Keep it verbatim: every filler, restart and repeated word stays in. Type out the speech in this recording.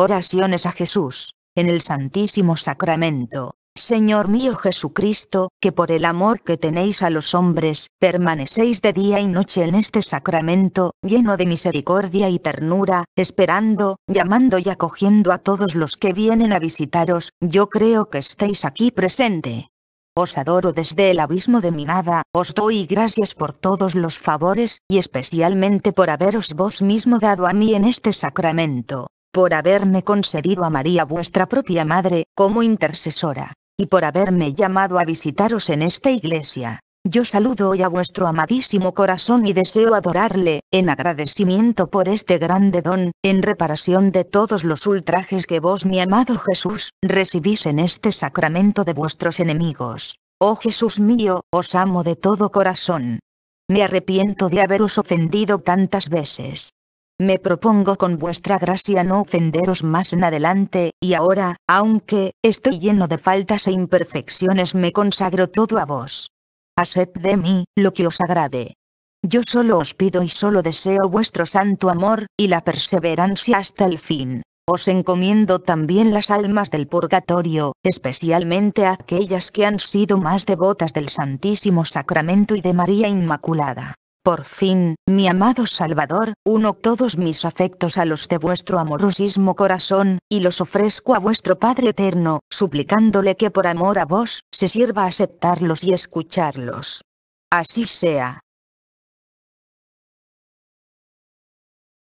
Oraciones a Jesús, en el Santísimo Sacramento. Señor mío Jesucristo, que por el amor que tenéis a los hombres, permanecéis de día y noche en este sacramento, lleno de misericordia y ternura, esperando, llamando y acogiendo a todos los que vienen a visitaros, yo creo que estéis aquí presente. Os adoro desde el abismo de mi nada, os doy gracias por todos los favores, y especialmente por haberos vos mismo dado a mí en este sacramento, por haberme concedido a María vuestra propia madre, como intercesora, y por haberme llamado a visitaros en esta iglesia. Yo saludo hoy a vuestro amadísimo corazón y deseo adorarle, en agradecimiento por este grande don, en reparación de todos los ultrajes que vos, mi amado Jesús, recibís en este sacramento de vuestros enemigos. Oh Jesús mío, os amo de todo corazón. Me arrepiento de haberos ofendido tantas veces. Me propongo con vuestra gracia no ofenderos más en adelante, y ahora, aunque estoy lleno de faltas e imperfecciones, me consagro todo a vos. Haced de mí lo que os agrade. Yo solo os pido y solo deseo vuestro santo amor, y la perseverancia hasta el fin. Os encomiendo también las almas del purgatorio, especialmente a aquellas que han sido más devotas del Santísimo Sacramento y de María Inmaculada. Por fin, mi amado Salvador, uno todos mis afectos a los de vuestro amorosísimo corazón, y los ofrezco a vuestro Padre Eterno, suplicándole que por amor a vos, se sirva aceptarlos y escucharlos. Así sea.